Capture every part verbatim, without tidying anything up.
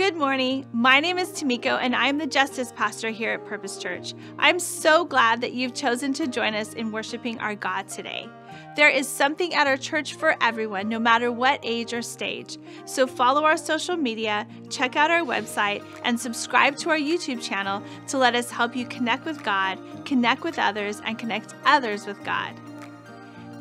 Good morning. My name is Tamiko, and I'm the Justice Pastor here at Purpose Church. I'm so glad that you've chosen to join us in worshiping our God today. There is something at our church for everyone, no matter what age or stage. So follow our social media, check out our website, and subscribe to our YouTube channel to let us help you connect with God, connect with others, and connect others with God.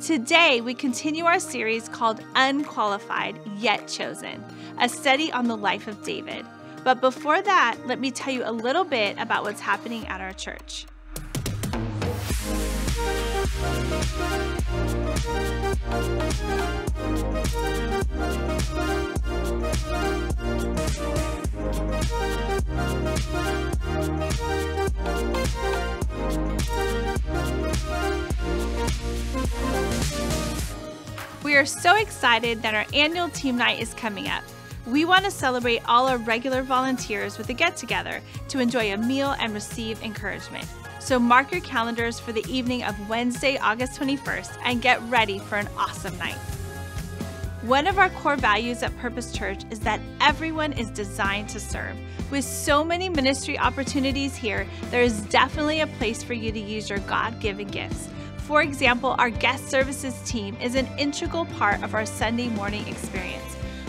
Today, we continue our series called Unqualified Yet Chosen, a study on the life of David. But before that, let me tell you a little bit about what's happening at our church. We are so excited that our annual team night is coming up. We want to celebrate all our regular volunteers with a get-together to enjoy a meal and receive encouragement. So mark your calendars for the evening of Wednesday, August twenty-first, and get ready for an awesome night. One of our core values at Purpose Church is that everyone is designed to serve. With so many ministry opportunities here, there is definitely a place for you to use your God-given gifts. For example, our guest services team is an integral part of our Sunday morning experience.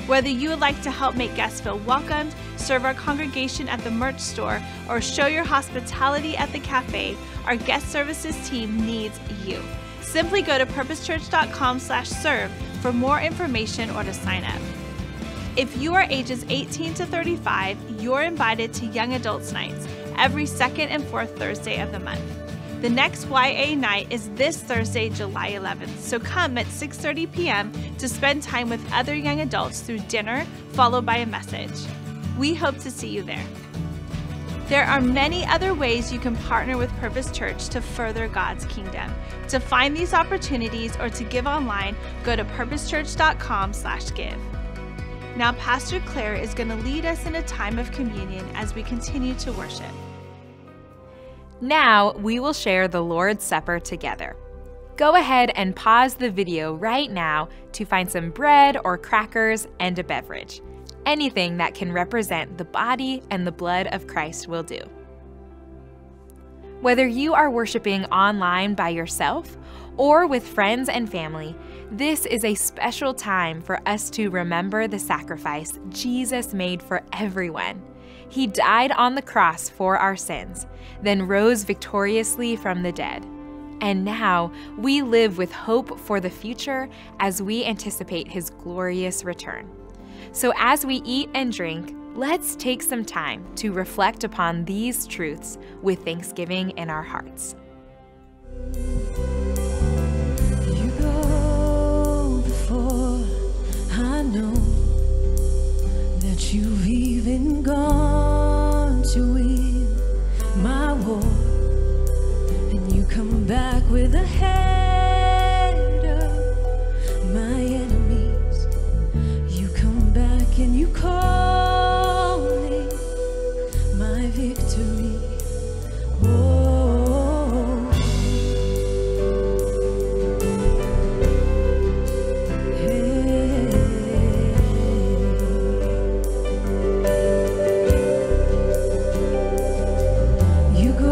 Whether you would like to help make guests feel welcomed, serve our congregation at the merch store, or show your hospitality at the cafe, our guest services team needs you. Simply go to purpose church dot com slash serve for more information or to sign up. If you are ages eighteen to thirty-five, you're invited to Young Adults Nights every second and fourth Thursday of the month. The next Y A night is this Thursday, July eleventh, so come at six thirty p m to spend time with other young adults through dinner, followed by a message. We hope to see you there. There are many other ways you can partner with Purpose Church to further God's kingdom. To find these opportunities or to give online, go to purpose church dot com slash give. Now, Pastor Claire is going to lead us in a time of communion as we continue to worship. Now we will share the Lord's Supper together. Go ahead and pause the video right now to find some bread or crackers and a beverage. Anything that can represent the body and the blood of Christ will do. Whether you are worshiping online by yourself or with friends and family, this is a special time for us to remember the sacrifice Jesus made for everyone. He died on the cross for our sins, then rose victoriously from the dead. And now we live with hope for the future as we anticipate his glorious return. So as we eat and drink, let's take some time to reflect upon these truths with thanksgiving in our hearts. You go before I know that you've even gone to win my war, and you come back with a head of my enemies. You come back and you call me my victory. Hallelujah.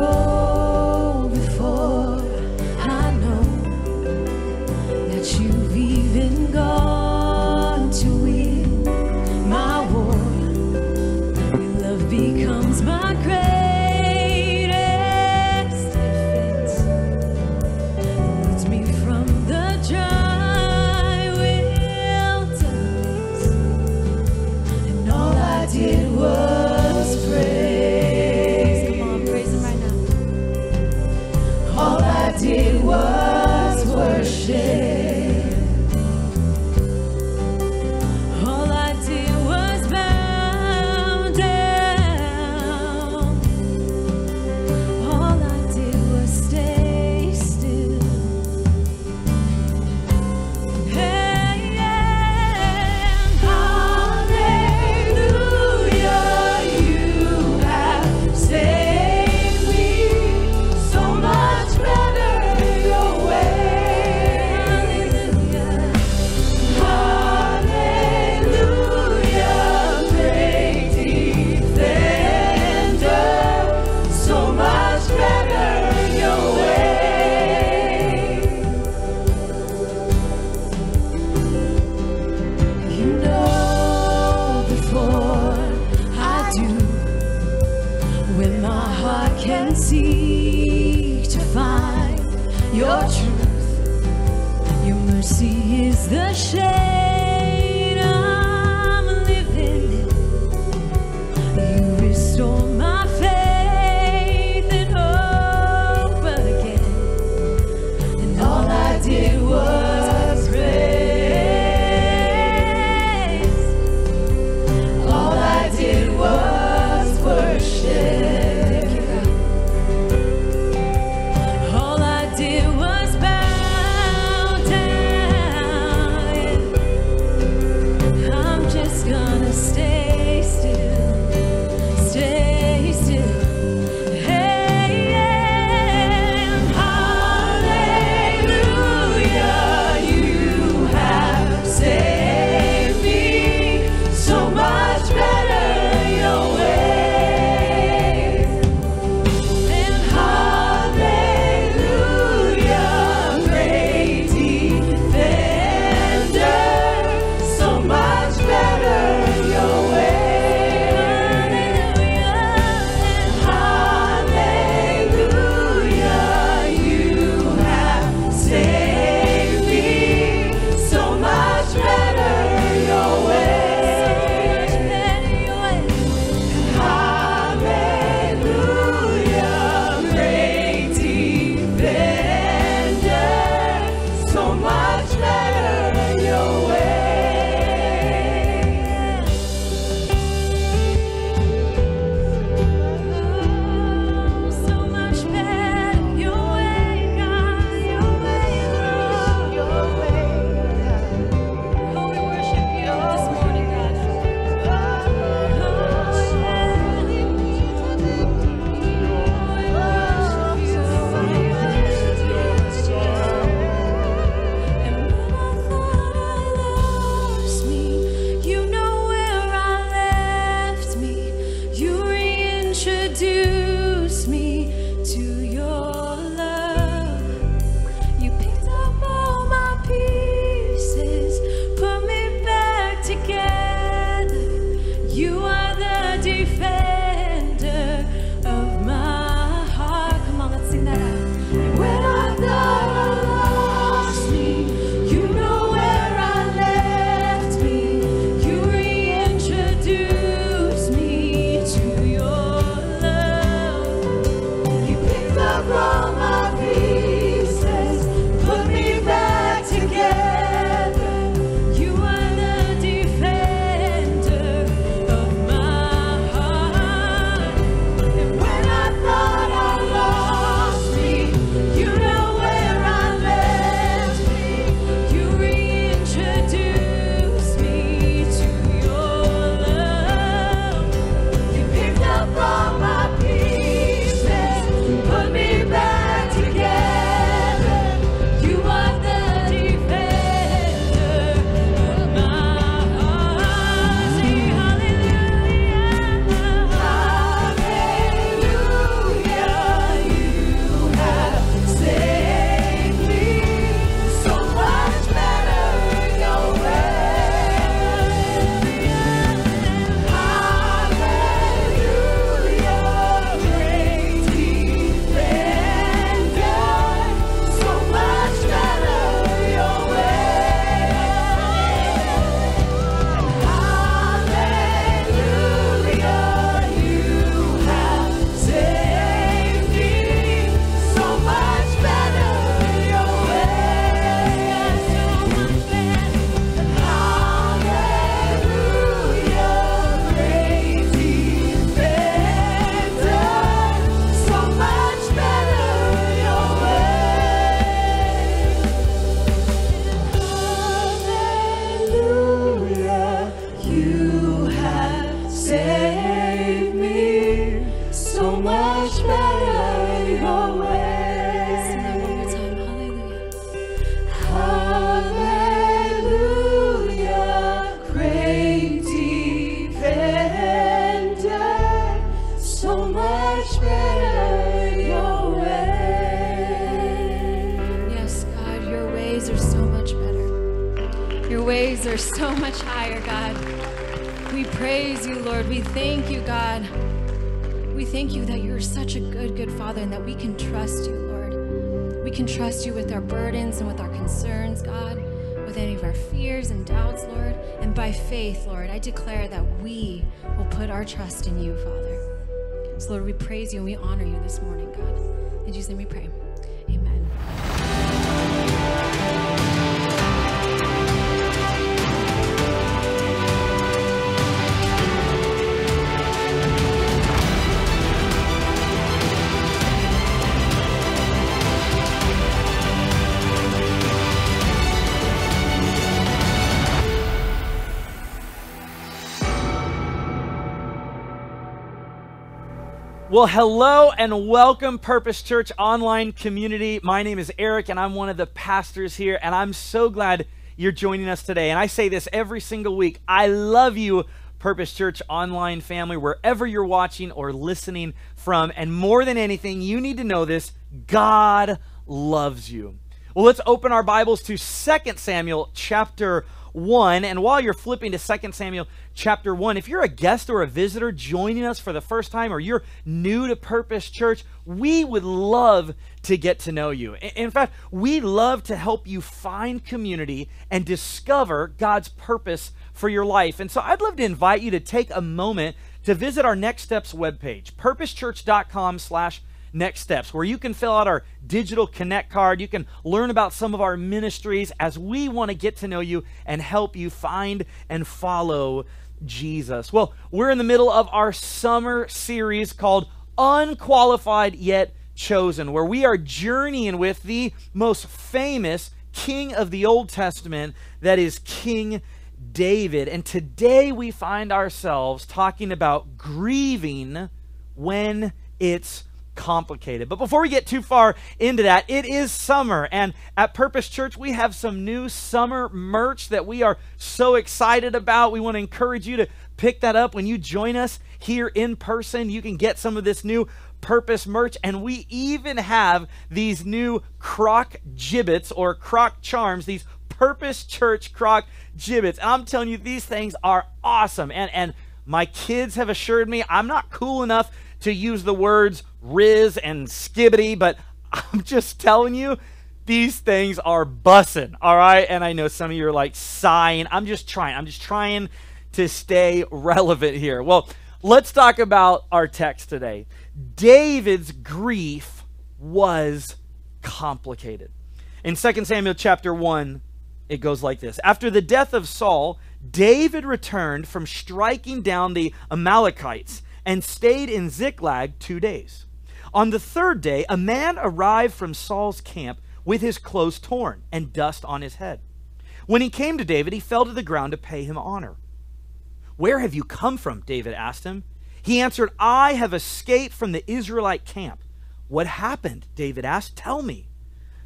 seek to find your truth. Your mercy is the shade I'm living in. You restore my faith and hope again. And all I did was we thank you that you're such a good, good Father, and that we can trust you, Lord. We can trust you with our burdens and with our concerns, God, with any of our fears and doubts, Lord. And by faith, Lord, I declare that we will put our trust in you, Father. So, Lord, we praise you and we honor you this morning, God. In Jesus' name we pray. Amen. Well, hello and welcome, Purpose Church online community. My name is Eric, and I'm one of the pastors here, and I'm so glad you're joining us today. And I say this every single week. I love you, Purpose Church online family, wherever you're watching or listening from. And more than anything, you need to know this: God loves you. Well, let's open our Bibles to Second Samuel chapter one. And while you're flipping to Second Samuel chapter one, if you're a guest or a visitor joining us for the first time, or you're new to Purpose Church, we would love to get to know you. In fact, we love to help you find community and discover God's purpose for your life. And so I'd love to invite you to take a moment to visit our Next Steps webpage, purpose church dot com slash next steps, where you can fill out our digital connect card. You can learn about some of our ministries as we want to get to know you and help you find and follow Jesus. Well, we're in the middle of our summer series called Unqualified Yet Chosen, where we are journeying with the most famous king of the Old Testament, that is King David. And today we find ourselves talking about grieving when it's complicated. But before we get too far into that, it is summer, and at Purpose Church we have some new summer merch that we are so excited about. We want to encourage you to pick that up when you join us here in person. You can get some of this new Purpose merch, and we even have these new croc gibbets or croc charms, these Purpose Church croc gibbets. And I'm telling you, these things are awesome, and and my kids have assured me I'm not cool enough to use the words Riz and skibbity, but I'm just telling you, these things are bussin', all right? And I know some of you are like sighing. I'm just trying. I'm just trying to stay relevant here. Well, let's talk about our text today. David's grief was complicated. In Second Samuel chapter one, it goes like this. After the death of Saul, David returned from striking down the Amalekites and stayed in Ziklag two days. On the third day, a man arrived from Saul's camp with his clothes torn and dust on his head. When he came to David, he fell to the ground to pay him honor. "Where have you come from?" David asked him. He answered, "I have escaped from the Israelite camp." "What happened?" David asked. "Tell me."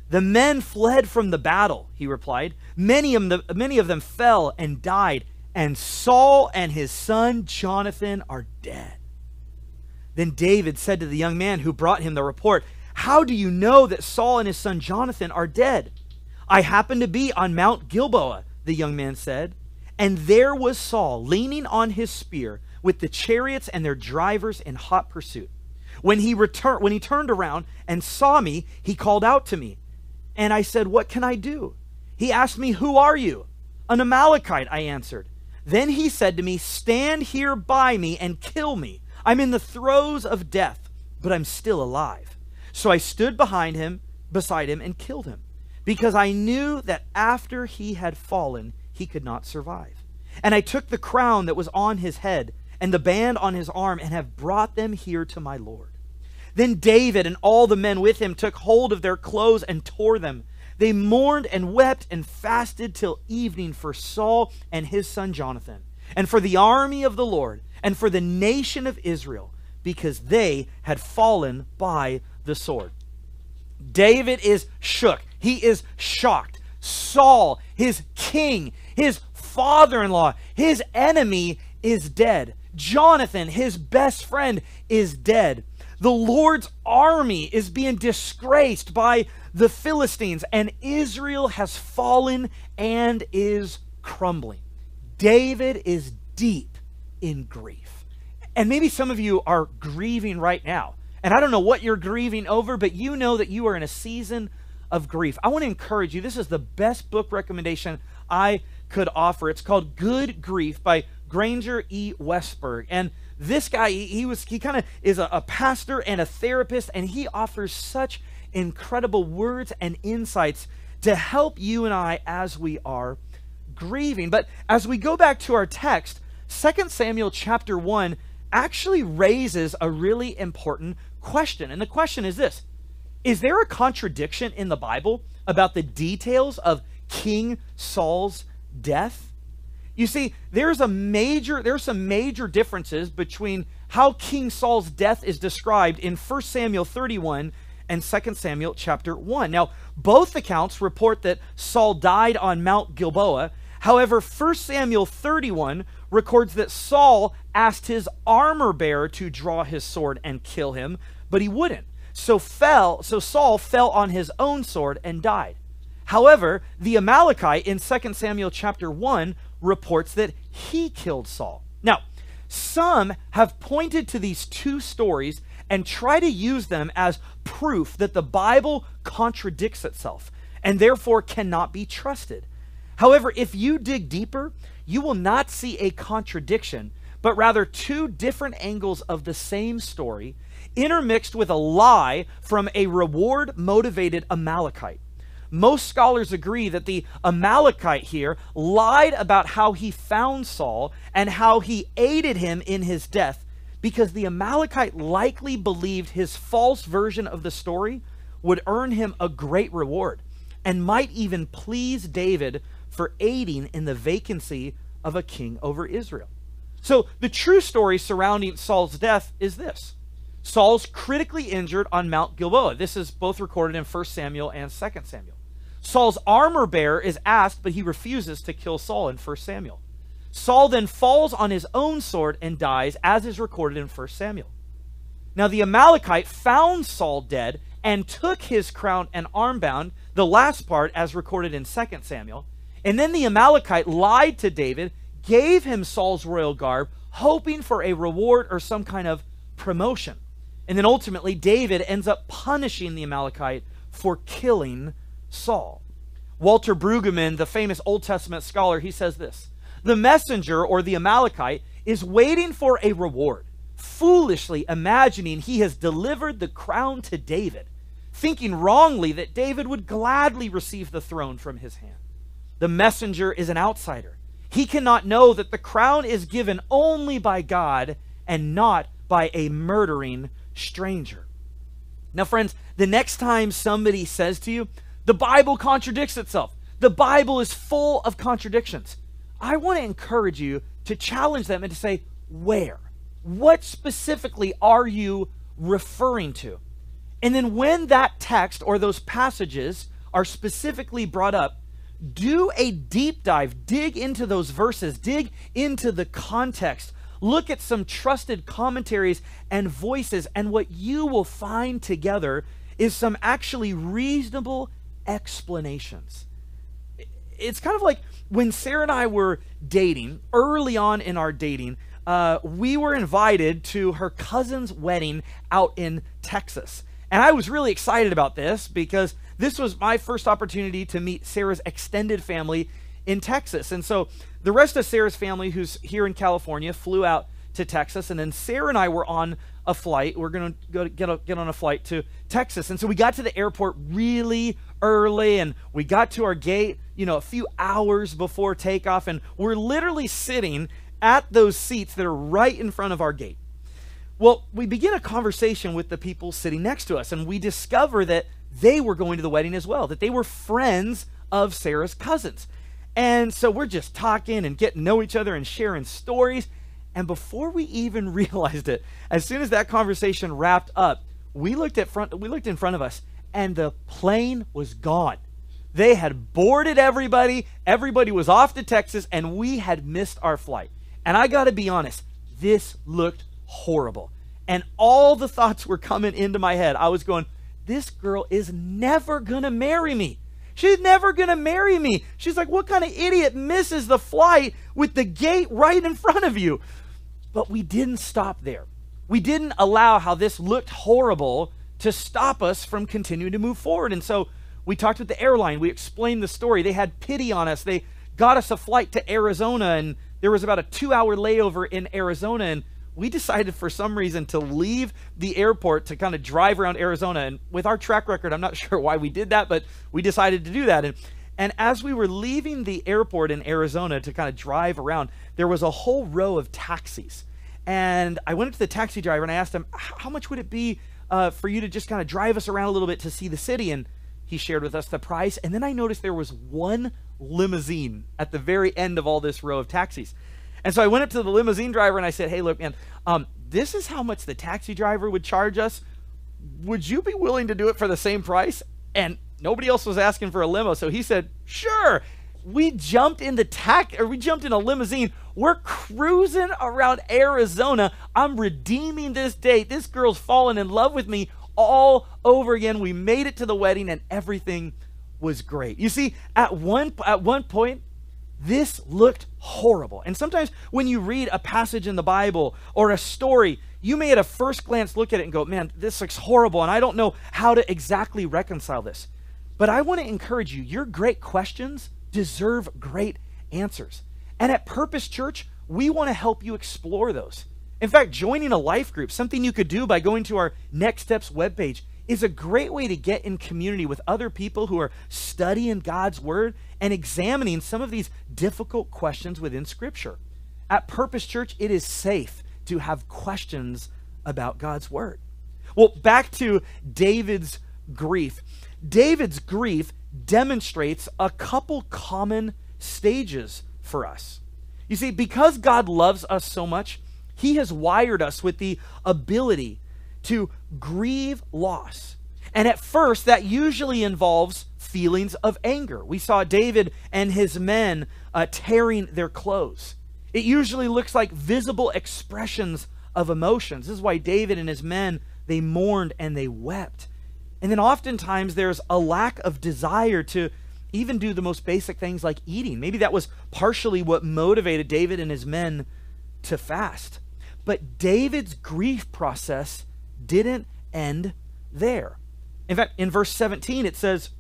"The men fled from the battle," he replied. Many of them, many of them fell and died, and Saul and his son Jonathan are dead." Then David said to the young man who brought him the report, "How do you know that Saul and his son Jonathan are dead?" "I happened to be on Mount Gilboa," the young man said, "and there was Saul leaning on his spear with the chariots and their drivers in hot pursuit. When he returned, when he turned around and saw me, he called out to me, and I said, 'What can I do?' He asked me, 'Who are you?' 'An Amalekite,' I answered. Then he said to me, 'Stand here by me and kill me. I'm in the throes of death, but I'm still alive.' So I stood behind him, beside him, and killed him, because I knew that after he had fallen, he could not survive. And I took the crown that was on his head and the band on his arm, and have brought them here to my Lord." Then David and all the men with him took hold of their clothes and tore them. They mourned and wept and fasted till evening for Saul and his son Jonathan, and for the army of the Lord, and for the nation of Israel, because they had fallen by the sword. David is shook. He is shocked. Saul, his king, his father-in-law, his enemy, is dead. Jonathan, his best friend, is dead. The Lord's army is being disgraced by the Philistines, and Israel has fallen and is crumbling. David is deep in grief. And maybe some of you are grieving right now. And I don't know what you're grieving over, but you know that you are in a season of grief. I want to encourage you. This is the best book recommendation I could offer. It's called Good Grief by Granger E. Westberg. And this guy, he, he was he kind of is a, a pastor and a therapist, and he offers such incredible words and insights to help you and I as we are grieving. But as we go back to our text, Second Samuel chapter one actually raises a really important question. And the question is this: is there a contradiction in the Bible about the details of King Saul's death? You see, there's a major, there's some major differences between how King Saul's death is described in First Samuel thirty-one and Second Samuel chapter one. Now, both accounts report that Saul died on Mount Gilboa. However, First Samuel thirty-one records that Saul asked his armor bearer to draw his sword and kill him, but he wouldn't. So fell, so Saul fell on his own sword and died. However, the Amalekite in Second Samuel chapter one reports that he killed Saul. Now, some have pointed to these two stories and try to use them as proof that the Bible contradicts itself and therefore cannot be trusted. However, if you dig deeper, you will not see a contradiction, but rather two different angles of the same story intermixed with a lie from a reward-motivated Amalekite. Most scholars agree that the Amalekite here lied about how he found Saul and how he aided him in his death, because the Amalekite likely believed his false version of the story would earn him a great reward and might even please David for aiding in the vacancy of a king over Israel. So the true story surrounding Saul's death is this: Saul's critically injured on Mount Gilboa. This is both recorded in First Samuel and Second Samuel. Saul's armor bearer is asked, but he refuses to kill Saul in First Samuel. Saul then falls on his own sword and dies, as is recorded in First Samuel. Now the Amalekite found Saul dead and took his crown and armbound, the last part as recorded in Second Samuel. And then the Amalekite lied to David, gave him Saul's royal garb, hoping for a reward or some kind of promotion. And then ultimately, David ends up punishing the Amalekite for killing Saul. Walter Brueggemann, the famous Old Testament scholar, he says this: the messenger, or the Amalekite, is waiting for a reward, foolishly imagining he has delivered the crown to David, thinking wrongly that David would gladly receive the throne from his hand. The messenger is an outsider. He cannot know that the crown is given only by God and not by a murdering stranger. Now, friends, the next time somebody says to you, the Bible contradicts itself, the Bible is full of contradictions, I want to encourage you to challenge them and to say, where? What specifically are you referring to? And then when that text or those passages are specifically brought up, do a deep dive, dig into those verses, dig into the context, look at some trusted commentaries and voices, and what you will find together is some actually reasonable explanations. It's kind of like when Sarah and I were dating, early on in our dating, uh, we were invited to her cousin's wedding out in Texas. And I was really excited about this because this was my first opportunity to meet Sarah's extended family in Texas. And so the rest of Sarah's family, who's here in California, flew out to Texas. And then Sarah and I were on a flight. We're going to get, a, get on a flight to Texas. And so we got to the airport really early, and we got to our gate, you know, a few hours before takeoff. And we're literally sitting at those seats that are right in front of our gate. Well, we begin a conversation with the people sitting next to us, and we discover that they were going to the wedding as well, that they were friends of Sarah's cousins. And so we're just talking and getting to know each other and sharing stories. And before we even realized it, as soon as that conversation wrapped up, we looked at front, we looked in front of us, and the plane was gone. They had boarded everybody, everybody was off to Texas, and we had missed our flight. And I gotta be honest, this looked horrible. And all the thoughts were coming into my head. I was going, this girl is never gonna marry me. She's never going to marry me. She's like, what kind of idiot misses the flight with the gate right in front of you? But we didn't stop there. We didn't allow how this looked horrible to stop us from continuing to move forward. And so we talked with the airline. We explained the story. They had pity on us. They got us a flight to Arizona, and there was about a two-hour layover in Arizona, and we decided for some reason to leave the airport to kind of drive around Arizona. And with our track record, I'm not sure why we did that, but we decided to do that. And, and as we were leaving the airport in Arizona to kind of drive around, there was a whole row of taxis. And I went up to the taxi driver and I asked him, how much would it be uh, for you to just kind of drive us around a little bit to see the city? And he shared with us the price. And then I noticed there was one limousine at the very end of all this row of taxis. And so I went up to the limousine driver and I said, hey, look, man, um, this is how much the taxi driver would charge us. Would you be willing to do it for the same price? And nobody else was asking for a limo. So he said, sure. We jumped in the tax, or we jumped in a limousine. We're cruising around Arizona. I'm redeeming this date. This girl's fallen in love with me all over again. We made it to the wedding and everything was great. You see, at one, at one point, this looked horrible. And sometimes when you read a passage in the Bible or a story, you may at a first glance look at it and go, man, this looks horrible, and I don't know how to exactly reconcile this. But I want to encourage you, your great questions deserve great answers. And at Purpose Church, we want to help you explore those. In fact, joining a life group, something you could do by going to our Next Steps webpage, is a great way to get in community with other people who are studying God's word and examining some of these difficult questions within Scripture. At Purpose Church, it is safe to have questions about God's word. Well, back to David's grief. David's grief demonstrates a couple common stages for us. You see, because God loves us so much, he has wired us with the ability to grieve loss. And at first, that usually involves feelings of anger. We saw David and his men uh, tearing their clothes. It usually looks like visible expressions of emotions. This is why David and his men, they mourned and they wept. And then oftentimes there's a lack of desire to even do the most basic things like eating. Maybe that was partially what motivated David and his men to fast. But David's grief process didn't end there. In fact, in verse seventeen, it says,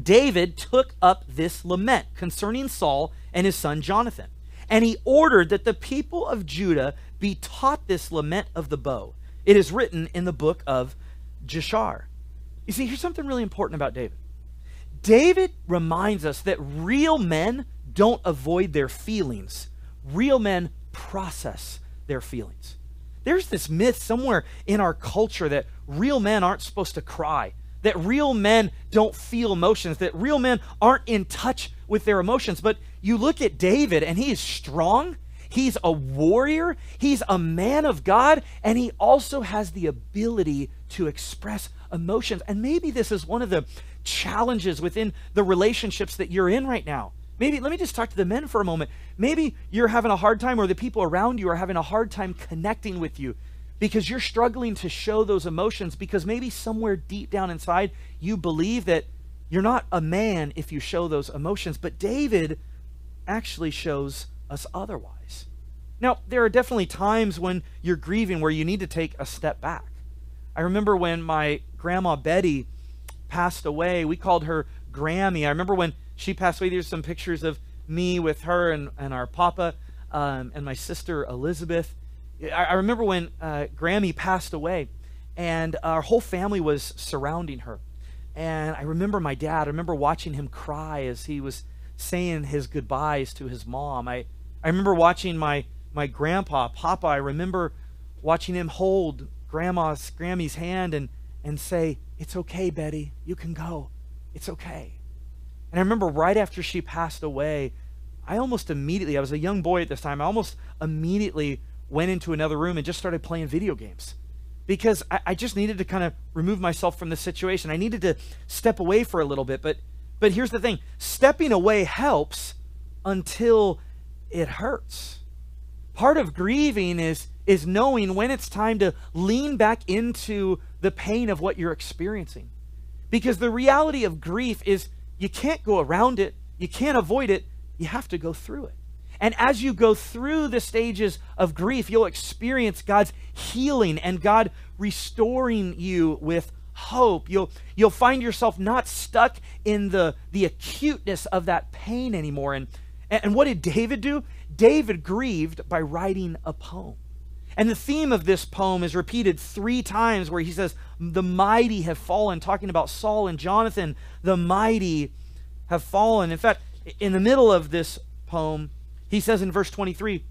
David took up this lament concerning Saul and his son Jonathan, and he ordered that the people of Judah be taught this lament of the bow. It is written in the book of Jeshar. You see, here's something really important about David. David reminds us that real men don't avoid their feelings. Real men process their feelings. There's this myth somewhere in our culture that real men aren't supposed to cry, that real men don't feel emotions, that real men aren't in touch with their emotions. But you look at David and he is strong, he's a warrior, he's a man of God, and he also has the ability to express emotions. And maybe this is one of the challenges within the relationships that you're in right now. Maybe, let me just talk to the men for a moment. Maybe you're having a hard time, or the people around you are having a hard time connecting with you because you're struggling to show those emotions, because maybe somewhere deep down inside you believe that you're not a man if you show those emotions. But David actually shows us otherwise. Now, there are definitely times when you're grieving where you need to take a step back. I remember when my grandma Betty passed away, we called her Grammy. I remember when she passed away, there's some pictures of me with her and, and our Papa um, and my sister Elizabeth. I, I remember when uh, Grammy passed away and our whole family was surrounding her. And I remember my dad, I remember watching him cry as he was saying his goodbyes to his mom. I, I remember watching my, my grandpa, Papa, I remember watching him hold Grandma's, Grammy's hand and, and say, it's okay, Betty, you can go, it's okay. And I remember right after she passed away, I almost immediately, I was a young boy at this time, I almost immediately went into another room and just started playing video games because I, I just needed to kind of remove myself from the situation. I needed to step away for a little bit, but, but here's the thing, stepping away helps until it hurts. Part of grieving is, is knowing when it's time to lean back into the pain of what you're experiencing, because the reality of grief is, you can't go around it. You can't avoid it. You have to go through it. And as you go through the stages of grief, you'll experience God's healing and God restoring you with hope. You'll, you'll find yourself not stuck in the, the acuteness of that pain anymore. And, and what did David do? David grieved by writing a poem. And the theme of this poem is repeated three times where he says, the mighty have fallen, talking about Saul and Jonathan, the mighty have fallen. In fact, in the middle of this poem, he says in verse twenty-three,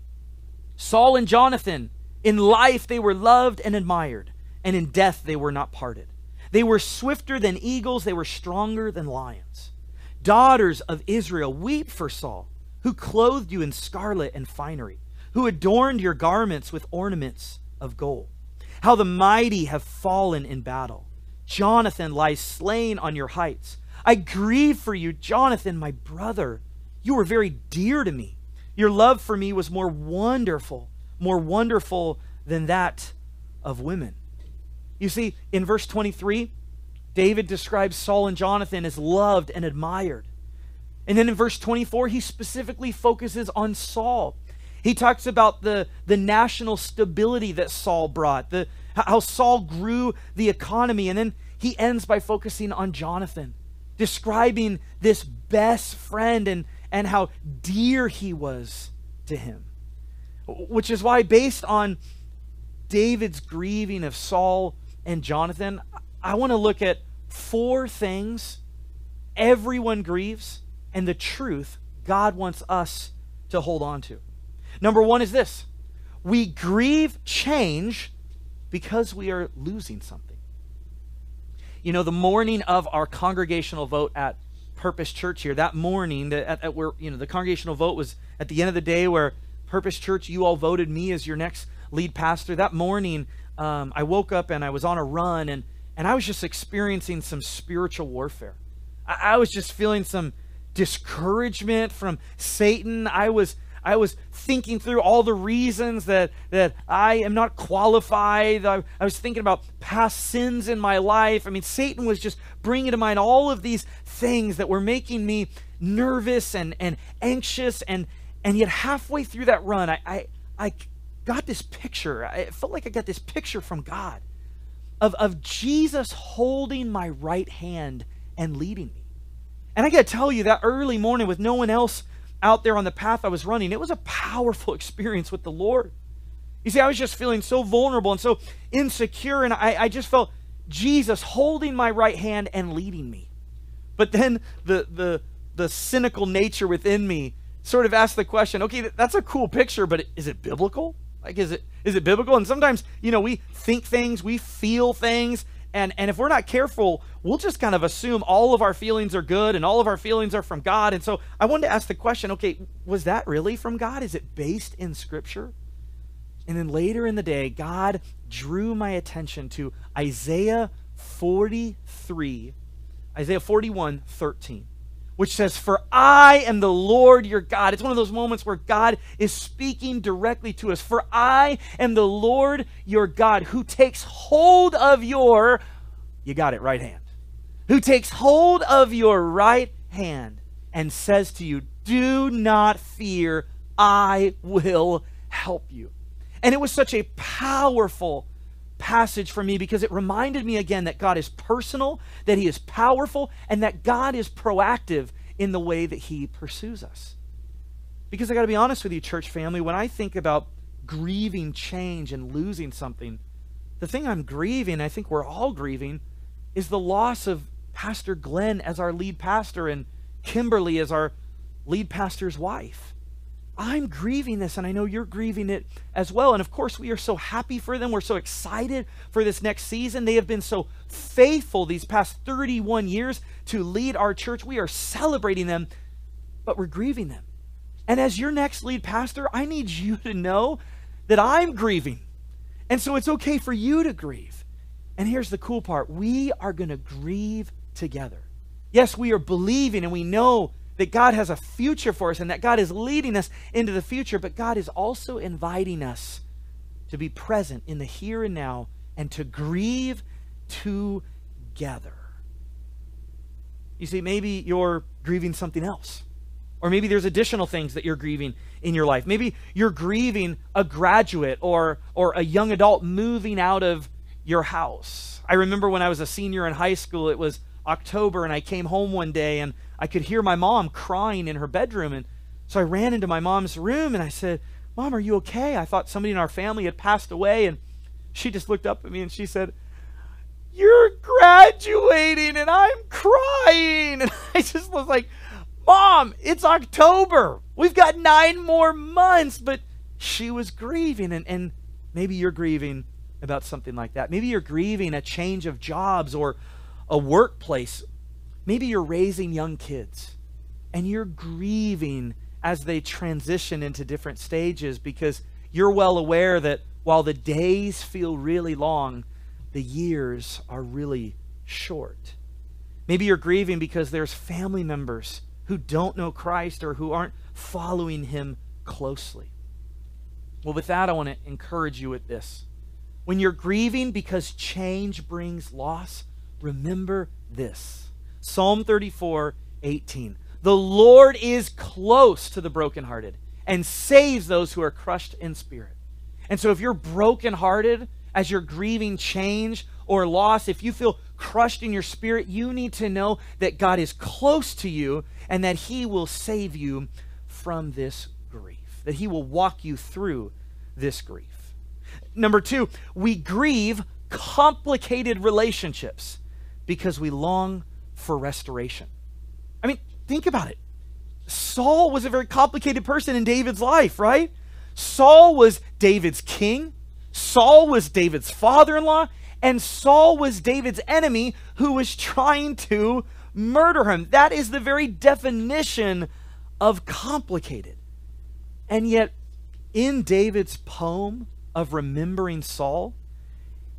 Saul and Jonathan, in life they were loved and admired, and in death they were not parted. They were swifter than eagles, they were stronger than lions. Daughters of Israel, weep for Saul, who clothed you in scarlet and finery, who adorned your garments with ornaments of gold. How the mighty have fallen in battle. Jonathan lies slain on your heights. I grieve for you, Jonathan, my brother. You were very dear to me. Your love for me was more wonderful, more wonderful than that of women. You see, in verse twenty-three, David describes Saul and Jonathan as loved and admired. And then in verse twenty-four, he specifically focuses on Saul. He talks about the, the national stability that Saul brought, the, how Saul grew the economy. And then he ends by focusing on Jonathan, describing this best friend and, and how dear he was to him. Which is why, based on David's grieving of Saul and Jonathan, I want to look at four things everyone grieves and the truth God wants us to hold on to. Number one is this: we grieve change because we are losing something. You know, the morning of our congregational vote at Purpose Church here, that morning that at, at where, you know, the congregational vote was at the end of the day where Purpose Church, you all voted me as your next lead pastor. That morning, um, I woke up and I was on a run and, and I was just experiencing some spiritual warfare. I, I was just feeling some discouragement from Satan. I was I was thinking through all the reasons that, that I am not qualified. I, I was thinking about past sins in my life. I mean, Satan was just bringing to mind all of these things that were making me nervous and, and anxious. And, and yet halfway through that run, I, I, I got this picture. I felt like I got this picture from God of, of Jesus holding my right hand and leading me. And I got to tell you, that early morning with no one else out there on the path I was running, it was a powerful experience with the Lord. You see, I was just feeling so vulnerable and so insecure, and I, I just felt Jesus holding my right hand and leading me. But then the, the, the cynical nature within me sort of asked the question, okay, that's a cool picture, but is it biblical? Like, is it, is it biblical? And sometimes, you know, we think things, we feel things, and, and if we're not careful, we'll just kind of assume all of our feelings are good and all of our feelings are from God. And so I wanted to ask the question, okay, was that really from God? Is it based in Scripture? And then later in the day, God drew my attention to Isaiah forty-three, Isaiah forty-one thirteen, which says, "For I am the Lord your God." It's one of those moments where God is speaking directly to us. "For I am the Lord your God, who takes hold of your," you got it, right hand, "who takes hold of your right hand and says to you, 'Do not fear, I will help you.'" And it was such a powerful passage for me because it reminded me again that God is personal, that he is powerful, and that God is proactive in the way that he pursues us. Because I got to be honest with you, church family, when I think about grieving change and losing something, the thing I'm grieving, I think we're all grieving, is the loss of Pastor Glenn as our lead pastor and Kimberly as our lead pastor's wife. I'm grieving this, and I know you're grieving it as well. And of course, we are so happy for them. We're so excited for this next season. They have been so faithful these past thirty-one years to lead our church. We are celebrating them, but we're grieving them. And as your next lead pastor, I need you to know that I'm grieving. And so it's okay for you to grieve. And here's the cool part. We are going to grieve together. Yes, we are believing, and we know that God has a future for us and that God is leading us into the future, but God is also inviting us to be present in the here and now and to grieve together. You see, maybe you're grieving something else, Or maybe there's additional things that you're grieving in your life. Maybe you're grieving a graduate or, or a young adult moving out of your house. I remember when I was a senior in high school, it was October, and I came home one day, and I could hear my mom crying in her bedroom. And so I ran into my mom's room, and I said, "Mom, are you okay? I thought somebody in our family had passed away." And she just looked up at me, and she said, "You're graduating, and I'm crying." And I just was like, "Mom, it's October. We've got nine more months." But she was grieving, and, and maybe you're grieving about something like that. Maybe you're grieving a change of jobs or a workplace. Maybe you're raising young kids, and you're grieving as they transition into different stages, because you're well aware that while the days feel really long, the years are really short. Maybe you're grieving because there's family members who don't know Christ or who aren't following him closely. Well, with that, I want to encourage you with this. When you're grieving because change brings loss, remember this. Psalm thirty-four, eighteen. The Lord is close to the brokenhearted and saves those who are crushed in spirit. And so if you're brokenhearted as you're grieving change or loss, if you feel crushed in your spirit, you need to know that God is close to you and that he will save you from this grief, that he will walk you through this grief. Number two, we grieve complicated relationships because we long for restoration. I mean, think about it. Saul was a very complicated person in David's life, right? Saul was David's king. Saul was David's father-in-law, and Saul was David's enemy who was trying to murder him. That is the very definition of complicated. And yet, in David's poem of remembering Saul,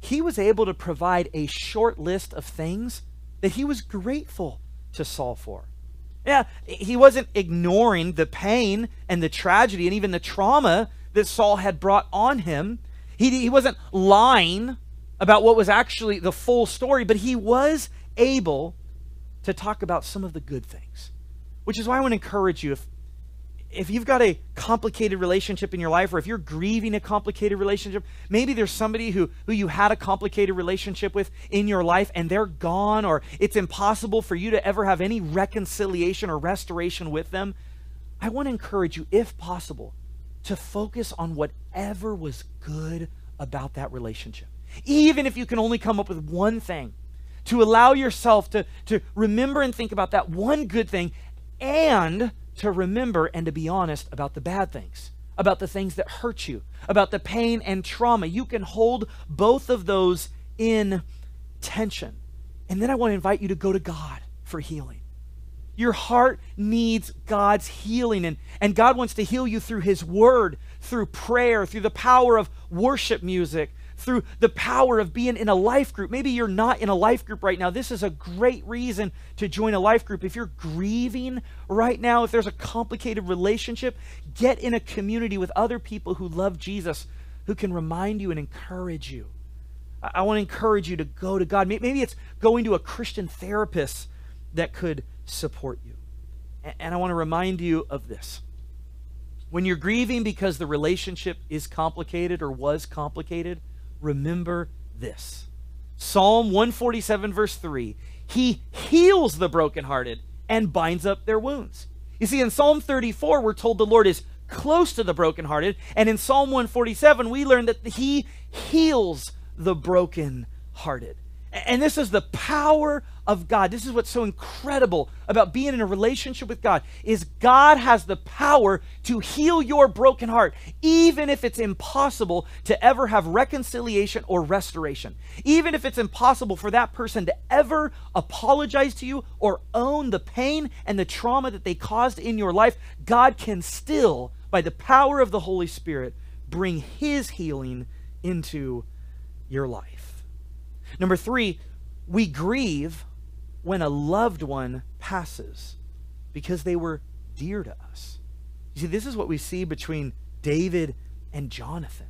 he was able to provide a short list of things that he was grateful to Saul for. Yeah, he wasn't ignoring the pain and the tragedy and even the trauma that Saul had brought on him. He, he wasn't lying about what was actually the full story, but he was able to talk about some of the good things, which is why I want to encourage you, if, if you've got a complicated relationship in your life, or if you're grieving a complicated relationship, maybe there's somebody who, who you had a complicated relationship with in your life and they're gone, or it's impossible for you to ever have any reconciliation or restoration with them. I want to encourage you, if possible, to focus on whatever was good about that relationship. Even if you can only come up with one thing, to allow yourself to, to remember and think about that one good thing, and to remember and to be honest about the bad things, about the things that hurt you, about the pain and trauma. You can hold both of those in tension. And then I want to invite you to go to God for healing. Your heart needs God's healing, and, and God wants to heal you through his word, through prayer, through the power of worship music, through the power of being in a life group. Maybe you're not in a life group right now. This is a great reason to join a life group. If you're grieving right now, if there's a complicated relationship, get in a community with other people who love Jesus, who can remind you and encourage you. I, I want to encourage you to go to God. Maybe it's going to a Christian therapist that could support you. And I want to remind you of this. When you're grieving because the relationship is complicated or was complicated, remember this. Psalm one forty-seven verse three, he heals the brokenhearted and binds up their wounds. You see, in Psalm thirty-four, we're told the Lord is close to the brokenhearted. And in Psalm one forty-seven, we learn that he heals the brokenhearted. And this is the power of God. This is what's so incredible about being in a relationship with God, is God has the power to heal your broken heart, even if it's impossible to ever have reconciliation or restoration. Even if it's impossible for that person to ever apologize to you or own the pain and the trauma that they caused in your life, God can still, by the power of the Holy Spirit, bring his healing into your life. Number three, we grieve when a loved one passes because they were dear to us. You see, this is what we see between David and Jonathan.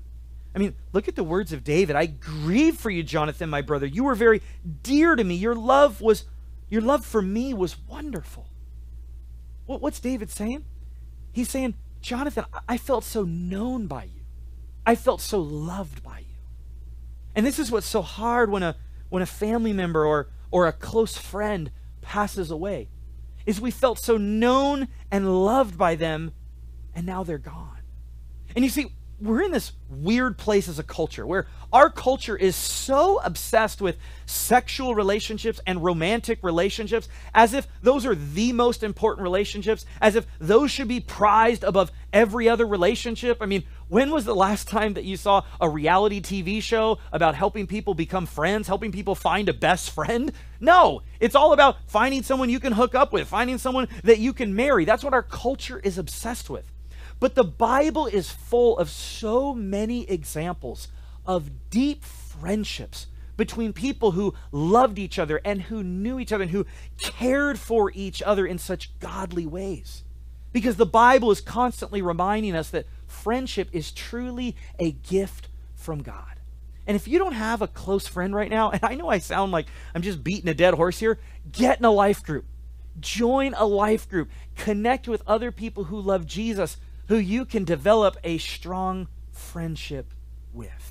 I mean, look at the words of David. "I grieve for you, Jonathan, my brother. You were very dear to me. Your love was, your love for me was wonderful." What's David saying? He's saying, Jonathan, I felt so known by you. I felt so loved by you. And this is what's so hard when a when a family member or or a close friend passes away, is we felt so known and loved by them, and now they're gone. And you see, we're in this weird place as a culture where our culture is so obsessed with sexual relationships and romantic relationships as if those are the most important relationships, as if those should be prized above every other relationship. I mean, when was the last time that you saw a reality T V show about helping people become friends, helping people find a best friend? No, it's all about finding someone you can hook up with, finding someone that you can marry. That's what our culture is obsessed with. But the Bible is full of so many examples of deep friendships between people who loved each other and who knew each other and who cared for each other in such godly ways. Because the Bible is constantly reminding us that friendship is truly a gift from God. And if you don't have a close friend right now, and I know I sound like I'm just beating a dead horse here, get in a life group. Join a life group. Connect with other people who love Jesus, who you can develop a strong friendship with.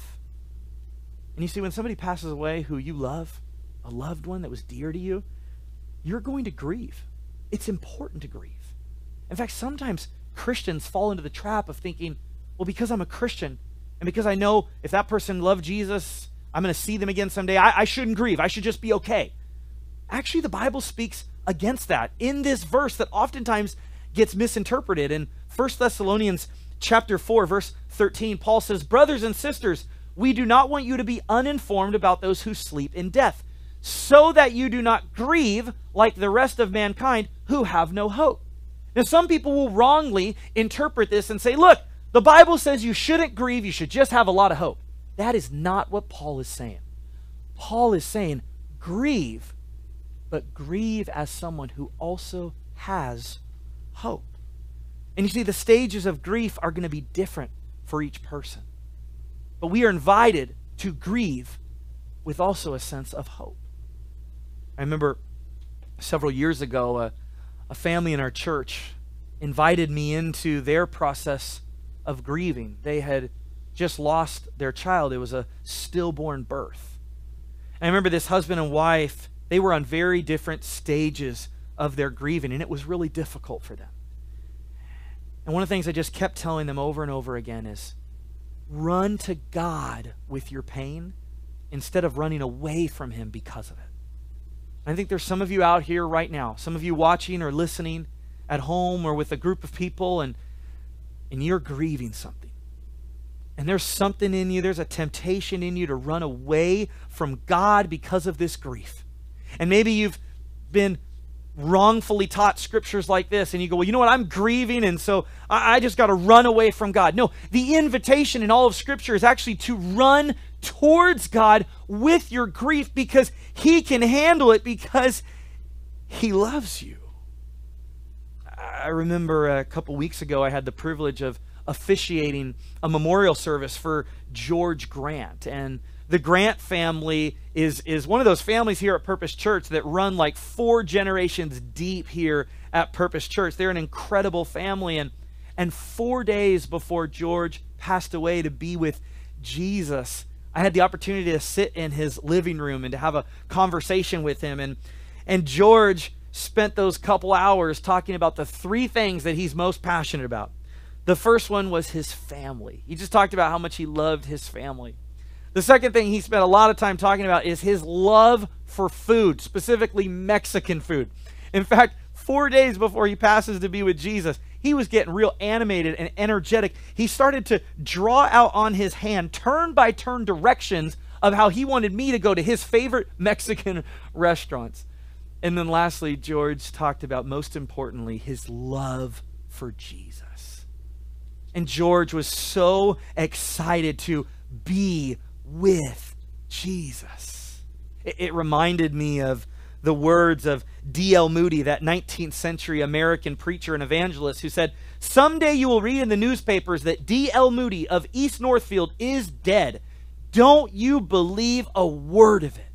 And you see, when somebody passes away who you love, a loved one that was dear to you, you're going to grieve. It's important to grieve. In fact, sometimes Christians fall into the trap of thinking, well, because I'm a Christian, and because I know if that person loved Jesus, I'm going to see them again someday, I, I shouldn't grieve. I should just be okay. Actually, the Bible speaks against that in this verse that oftentimes gets misinterpreted. In First Thessalonians chapter four, verse thirteen, Paul says, brothers and sisters, we do not want you to be uninformed about those who sleep in death, so that you do not grieve like the rest of mankind who have no hope. Now, some people will wrongly interpret this and say, look, the Bible says you shouldn't grieve, you should just have a lot of hope. That is not what Paul is saying. Paul is saying grieve, but grieve as someone who also has hope. And you see, the stages of grief are going to be different for each person. But we are invited to grieve with also a sense of hope. I remember several years ago, a, a family in our church invited me into their process of grieving. They had just lost their child. It was a stillborn birth. And I remember this husband and wife, they were on very different stages of their grieving, and it was really difficult for them. And one of the things I just kept telling them over and over again is run to God with your pain instead of running away from him because of it. I think there's some of you out here right now, some of you watching or listening at home or with a group of people, and, and you're grieving something. And there's something in you, there's a temptation in you to run away from God because of this grief. And maybe you've been wrongfully taught scriptures like this, and you go, well, you know what, I'm grieving, and so I, I just got to run away from God. No, the invitation in all of scripture is actually to run towards God with your grief because he can handle it, because he loves you. I remember a couple weeks ago, I had the privilege of officiating a memorial service for George Grant, and the Grant family is, is one of those families here at Purpose Church that run like four generations deep here at Purpose Church. They're an incredible family. And, and four days before George passed away to be with Jesus, I had the opportunity to sit in his living room and to have a conversation with him. And, and George spent those couple hours talking about the three things that he's most passionate about. The first one was his family. He just talked about how much he loved his family. The second thing he spent a lot of time talking about is his love for food, specifically Mexican food. In fact, four days before he passes to be with Jesus, he was getting real animated and energetic. He started to draw out on his hand, turn by turn directions of how he wanted me to go to his favorite Mexican restaurants. And then lastly, George talked about, most importantly, his love for Jesus. And George was so excited to be with Jesus. It, it reminded me of the words of D L Moody, that nineteenth century American preacher and evangelist who said, someday you will read in the newspapers that D L Moody of East Northfield is dead. Don't you believe a word of it.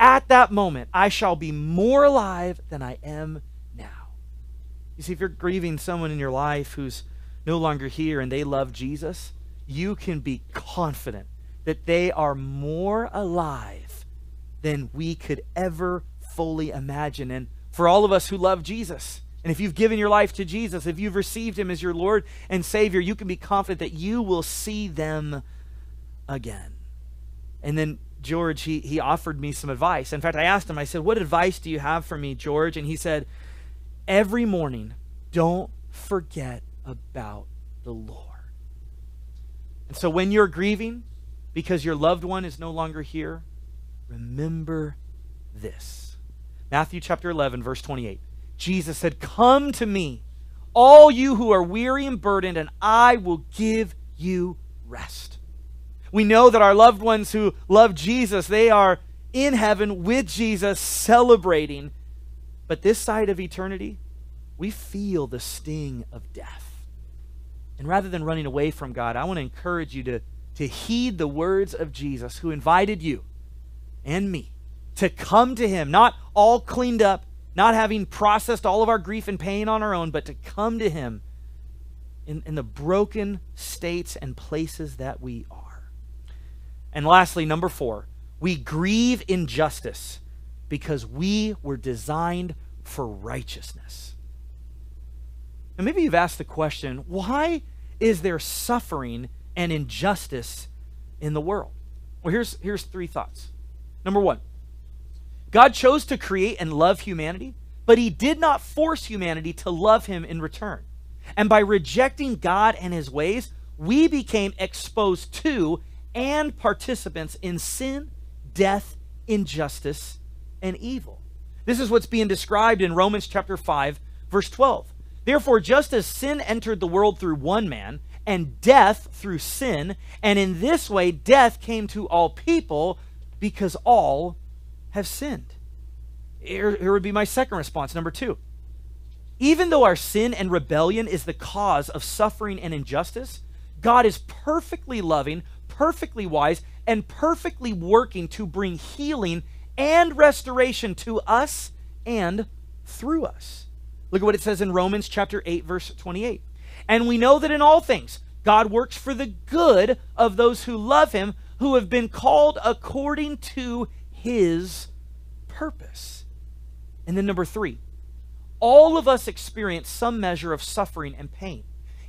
At that moment, I shall be more alive than I am now. You see, if you're grieving someone in your life who's no longer here and they love Jesus, you can be confident that they are more alive than we could ever fully imagine. And for all of us who love Jesus, and if you've given your life to Jesus, if you've received him as your Lord and Savior, you can be confident that you will see them again. And then George, he, he offered me some advice. In fact, I asked him, I said, what advice do you have for me, George? And he said, every morning, don't forget about the Lord. And so when you're grieving because your loved one is no longer here, remember this. Matthew chapter eleven, verse twenty-eight. Jesus said, come to me, all you who are weary and burdened, and I will give you rest. We know that our loved ones who love Jesus, they are in heaven with Jesus celebrating. But this side of eternity, we feel the sting of death. And rather than running away from God, I want to encourage you to, to heed the words of Jesus, who invited you and me to come to him, not all cleaned up, not having processed all of our grief and pain on our own, but to come to him in, in the broken states and places that we are. And lastly, number four, we grieve injustice because we were designed for righteousness. And maybe you've asked the question, why is there suffering and injustice in the world? Well, here's, here's three thoughts. Number one, God chose to create and love humanity, but he did not force humanity to love him in return. And by rejecting God and his ways, we became exposed to and participants in sin, death, injustice, and evil. This is what's being described in Romans chapter five, verse twelve. Therefore, just as sin entered the world through one man, and death through sin, and in this way death came to all people because all have sinned. Here, here would be my second response, number two. Even though our sin and rebellion is the cause of suffering and injustice, God is perfectly loving, perfectly wise, and perfectly working to bring healing and restoration to us and through us. Look at what it says in Romans chapter eight, verse twenty-eight. And we know that in all things, God works for the good of those who love him, who have been called according to his purpose. And then number three, all of us experience some measure of suffering and pain.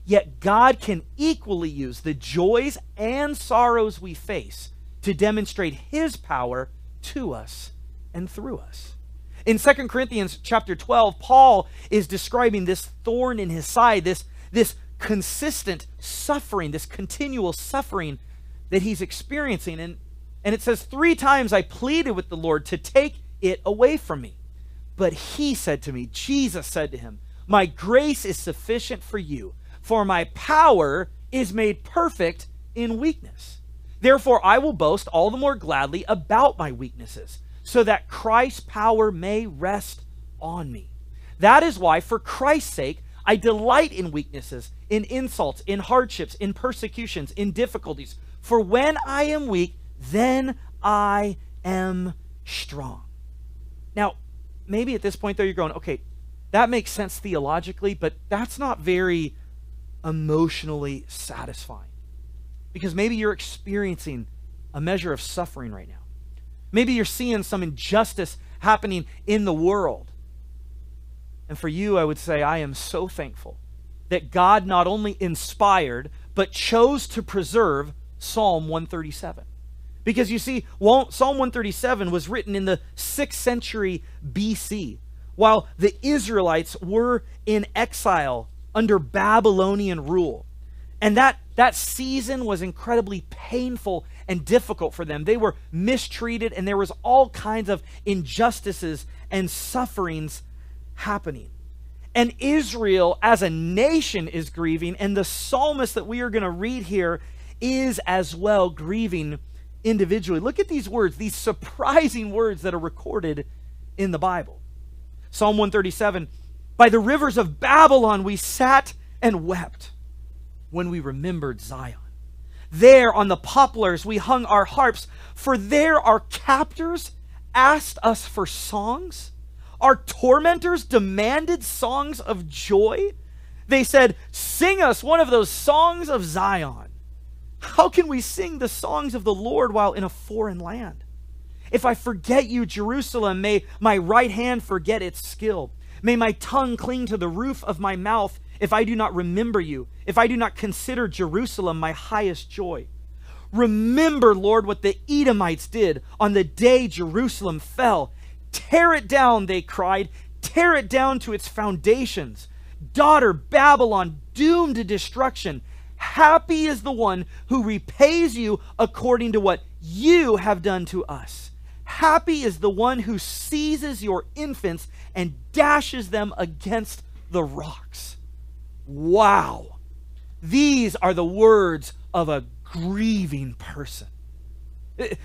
Yet God can equally use the joys and sorrows we face to demonstrate his power to us and through us. In Second Corinthians chapter twelve, Paul is describing this thorn in his side, this, this consistent suffering, this continual suffering that he's experiencing. And, and it says, three times I pleaded with the Lord to take it away from me. But he said to me, Jesus said to him, my grace is sufficient for you, for my power is made perfect in weakness. Therefore, I will boast all the more gladly about my weaknesses, so that Christ's power may rest on me. That is why, for Christ's sake, I delight in weaknesses, in insults, in hardships, in persecutions, in difficulties. For when I am weak, then I am strong. Now, maybe at this point, though, you're going, okay, that makes sense theologically, but that's not very emotionally satisfying, because maybe you're experiencing a measure of suffering right now. Maybe you're seeing some injustice happening in the world. And for you, I would say, I am so thankful that God not only inspired, but chose to preserve Psalm one thirty-seven. Because you see, Psalm one thirty-seven was written in the sixth century B C, while the Israelites were in exile under Babylonian rule. And that, that season was incredibly painful and difficult for them. They were mistreated, and there was all kinds of injustices and sufferings happening. And Israel as a nation is grieving, and the psalmist that we are going to read here is as well grieving individually. Look at these words, these surprising words that are recorded in the Bible. Psalm one thirty-seven, by the rivers of Babylon we sat and wept when we remembered Zion. There on the poplars we hung our harps, for there our captors asked us for songs. Our tormentors demanded songs of joy. They said, sing us one of those songs of Zion. How can we sing the songs of the Lord while in a foreign land? If I forget you, Jerusalem, may my right hand forget its skill. May my tongue cling to the roof of my mouth if I do not remember you, if I do not consider Jerusalem my highest joy. Remember, Lord, what the Edomites did on the day Jerusalem fell. Tear it down, they cried. Tear it down to its foundations. Daughter Babylon, doomed to destruction. Happy is the one who repays you according to what you have done to us. Happy is the one who seizes your infants and dashes them against the rocks. Wow. These are the words of a grieving person.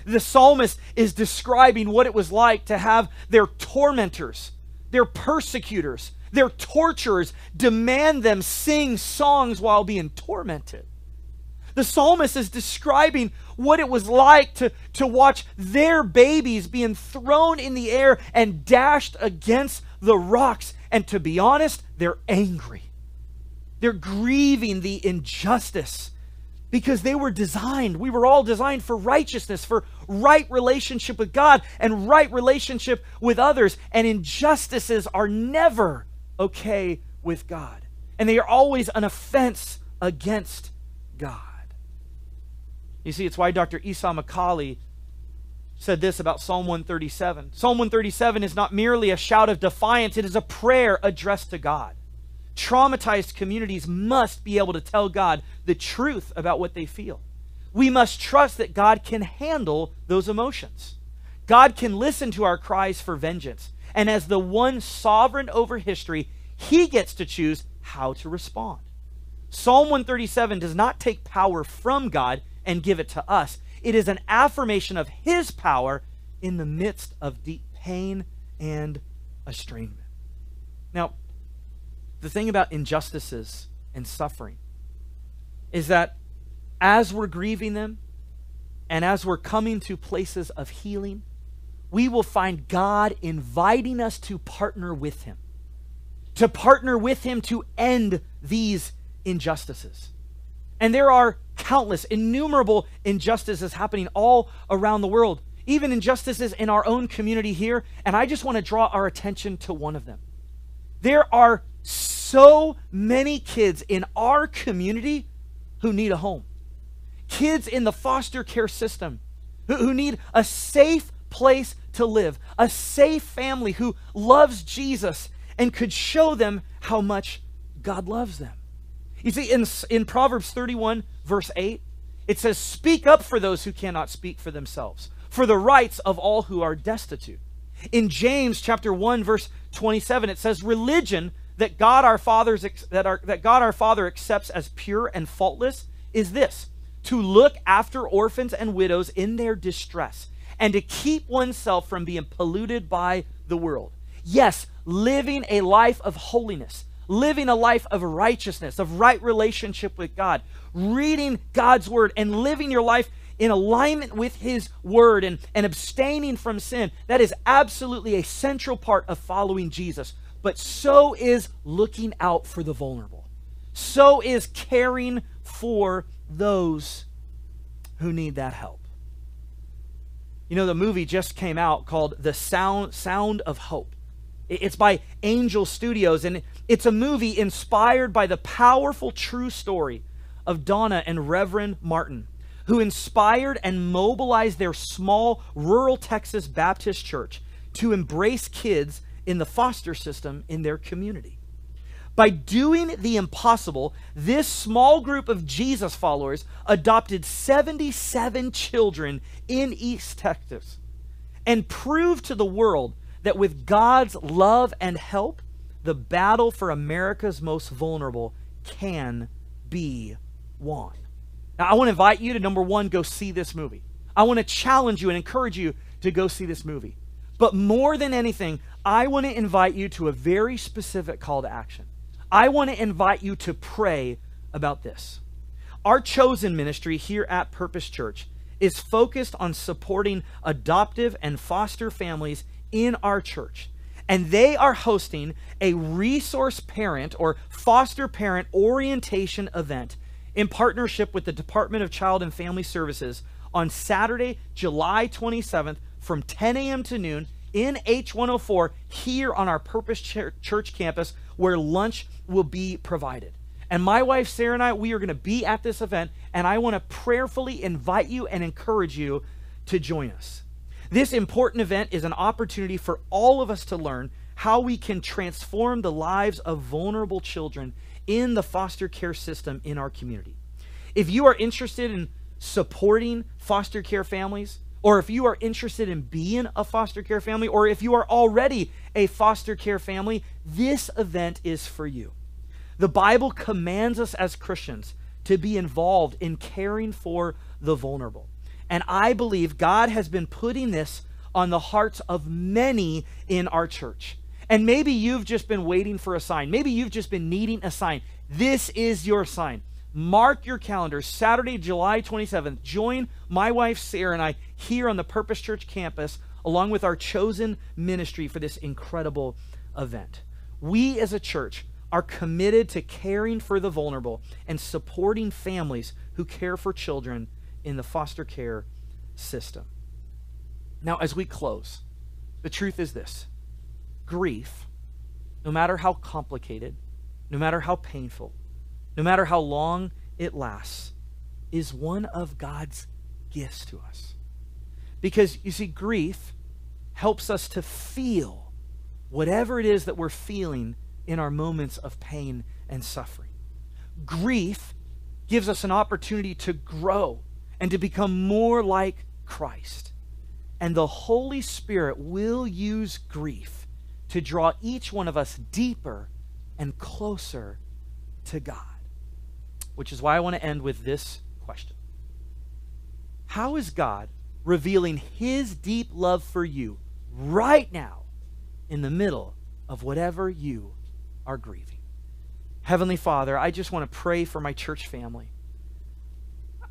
The psalmist is describing what it was like to have their tormentors, their persecutors, their torturers demand them sing songs while being tormented. The psalmist is describing what it was like to, to watch their babies being thrown in the air and dashed against the rocks. And to be honest, they're angry. They're grieving the injustice because they were designed. We were all designed for righteousness, for right relationship with God and right relationship with others. And injustices are never okay with God. And they are always an offense against God. You see, it's why Doctor Esau Macaulay said this about Psalm one thirty-seven. Psalm one thirty-seven is not merely a shout of defiance. It is a prayer addressed to God. Traumatized communities must be able to tell God the truth about what they feel. We must trust that God can handle those emotions. God can listen to our cries for vengeance. And as the one sovereign over history, he gets to choose how to respond. Psalm one thirty-seven does not take power from God and give it to us. It is an affirmation of his power in the midst of deep pain and estrangement. Now, the thing about injustices and suffering is that as we're grieving them and as we're coming to places of healing, we will find God inviting us to partner with him, to partner with him to end these injustices. And there are countless, innumerable injustices happening all around the world, even injustices in our own community here. And I just want to draw our attention to one of them. There are so many kids in our community who need a home. Kids in the foster care system who, who need a safe place to live, a safe family who loves Jesus and could show them how much God loves them. You see, in, in Proverbs thirty-one, verse eight, it says, speak up for those who cannot speak for themselves, for the rights of all who are destitute. In James chapter one, verse twenty-seven, it says, religion that God our fathers that our, that God our Father accepts as pure and faultless is this, to look after orphans and widows in their distress and to keep oneself from being polluted by the world. Yes, living a life of holiness, living a life of righteousness, of right relationship with God, reading God's word and living your life in alignment with his word and, and abstaining from sin. That is absolutely a central part of following Jesus. But so is looking out for the vulnerable. So is caring for those who need that help. You know, the movie just came out called The Sound, Sound of Hope. It's by Angel Studios, and it's a movie inspired by the powerful true story of Donna and Reverend Martin, who inspired and mobilized their small rural Texas Baptist church to embrace kids in the foster system in their community. By doing the impossible, this small group of Jesus followers adopted seventy-seven children in East Texas and proved to the world that with God's love and help, the battle for America's most vulnerable can be won. Now, I want to invite you to, number one, go see this movie. I want to challenge you and encourage you to go see this movie. But more than anything, I want to invite you to a very specific call to action. I want to invite you to pray about this. Our chosen ministry here at Purpose Church is focused on supporting adoptive and foster families in our church. and they are hosting a resource parent or foster parent orientation event in partnership with the Department of Child and Family Services on Saturday, July twenty-seventh from ten a m to noon in H one oh four here on our Purpose Church campus, where lunch will be provided. And my wife, Sarah, and I, we are going to be at this event, and I want to prayerfully invite you and encourage you to join us. This important event is an opportunity for all of us to learn how we can transform the lives of vulnerable children in the foster care system in our community. If you are interested in supporting foster care families, or if you are interested in being a foster care family, or if you are already a foster care family, this event is for you. The Bible commands us as Christians to be involved in caring for the vulnerable. And I believe God has been putting this on the hearts of many in our church. And maybe you've just been waiting for a sign. Maybe you've just been needing a sign. This is your sign. Mark your calendar, Saturday, July twenty-seventh. Join my wife, Sarah, and I here on the Purpose Church campus, along with our chosen ministry, for this incredible event. We as a church are committed to caring for the vulnerable and supporting families who care for children in the foster care system. Now, as we close, the truth is this: grief, no matter how complicated, no matter how painful, no matter how long it lasts, is one of God's gifts to us. Because, you see, grief helps us to feel whatever it is that we're feeling in our moments of pain and suffering. Grief gives us an opportunity to grow and to become more like Christ. And the Holy Spirit will use grief to draw each one of us deeper and closer to God. Which is why I want to end with this question. How is God revealing his deep love for you right now in the middle of whatever you are grieving? Heavenly Father, I just want to pray for my church family.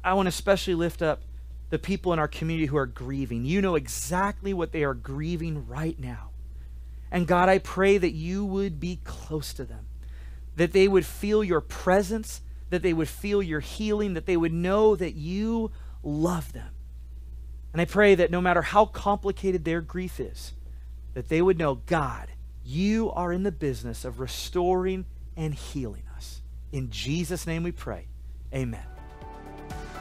I want to especially lift up the people in our community who are grieving. You know exactly what they are grieving right now. And God, I pray that you would be close to them, that they would feel your presence, that they would feel your healing, that they would know that you love them. And I pray that no matter how complicated their grief is, that they would know, God, you are in the business of restoring and healing us. In Jesus' name we pray, amen.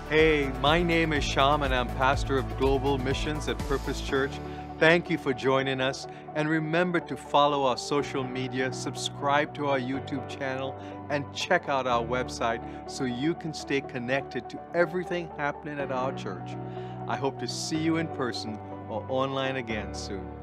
Hey, my name is Sham, and I'm pastor of Global Missions at Purpose Church. Thank you for joining us, and remember to follow our social media, subscribe to our YouTube channel, and check out our website so you can stay connected to everything happening at our church. I hope to see you in person or online again soon.